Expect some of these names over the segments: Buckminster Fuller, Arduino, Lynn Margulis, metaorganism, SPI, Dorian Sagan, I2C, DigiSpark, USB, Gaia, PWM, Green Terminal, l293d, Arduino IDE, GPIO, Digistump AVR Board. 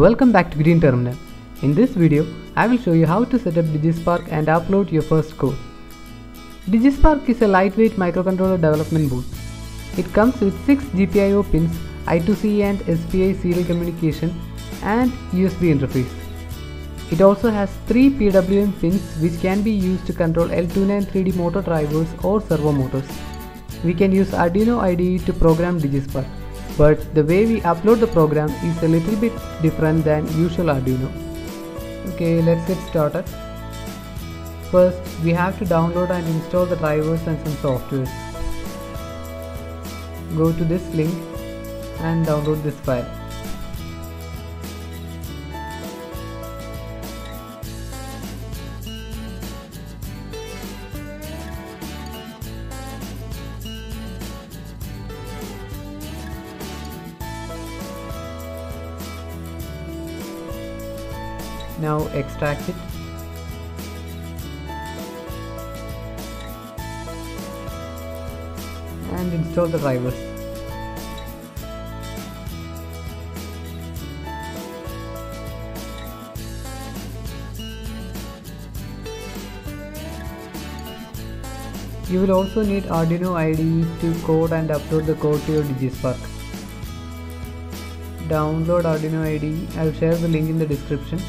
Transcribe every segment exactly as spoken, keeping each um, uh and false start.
Welcome back to Green Terminal. In this video, I will show you how to set up DigiSpark and upload your first code. DigiSpark is a lightweight microcontroller development board. It comes with six G P I O pins, I two C and S P I serial communication and U S B interface. It also has three P W M pins which can be used to control L two ninety-three D motor drivers or servo motors. We can use Arduino I D E to program DigiSpark, but the way we upload the program is a little bit different than usual Arduino. Okay, let's get started. First, we have to download and install the drivers and some software. Go to this link and download this file. Now extract it. And install the drivers. You will also need Arduino I D E to code and upload the code to your DigiSpark. Download Arduino I D E. I will share the link in the description.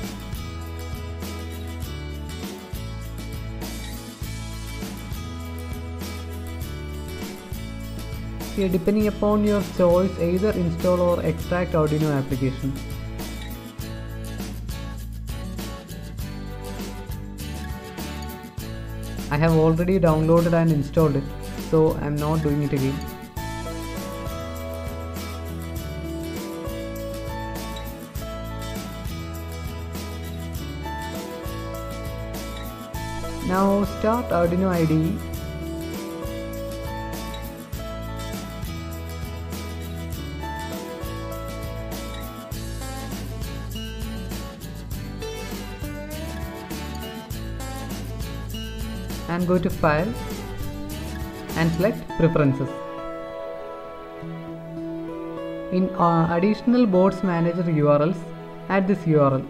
Here, depending upon your choice, either install or extract Arduino application. I have already downloaded and installed it, so I am not doing it again. Now start Arduino I D E. And go to File and select Preferences. In uh, Additional Boards Manager U R Ls, add this U R L.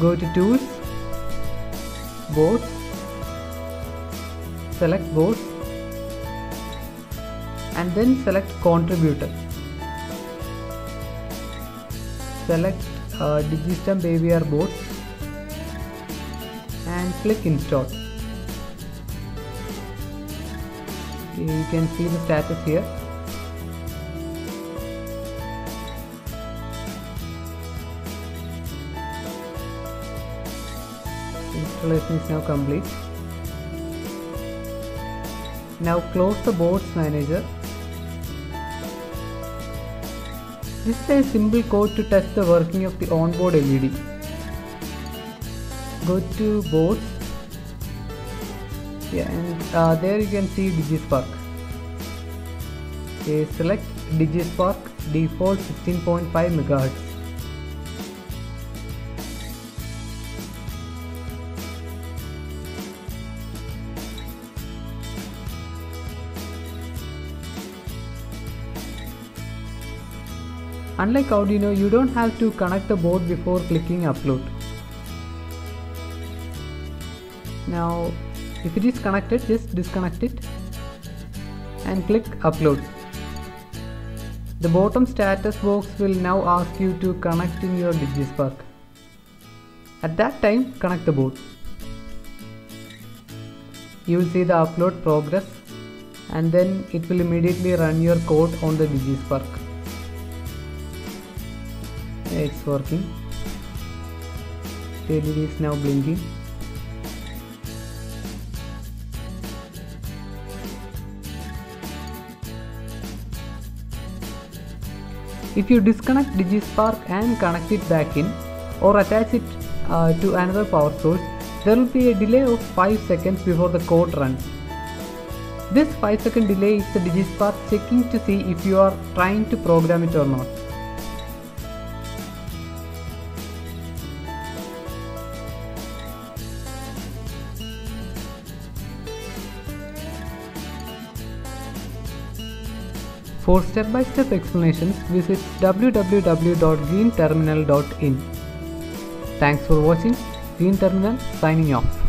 Go to Tools, Boards, select Boards and then select Contributor. Select uh, Digistump A V R Board and click Install. Okay, you can see the status here. Installation is now complete. Now close the boards manager. This is a simple code to test the working of the onboard L E D. Go to boards. Yeah, and uh, there you can see DigiSpark. Okay, select DigiSpark default sixteen point five megahertz. Unlike Arduino, you don't have to connect the board before clicking upload. Now, if it is connected, just disconnect it and click upload. The bottom status box will now ask you to connect in your DigiSpark. At that time, connect the board. You will see the upload progress and then it will immediately run your code on the DigiSpark. It's working. The L E D is now blinking. If you disconnect DigiSpark and connect it back in or attach it uh, to another power source, there will be a delay of five seconds before the code runs. This five second delay is the DigiSpark checking to see if you are trying to program it or not. For step-by-step explanations, visit w w w dot green terminal dot in. Thanks for watching. Green Terminal signing off.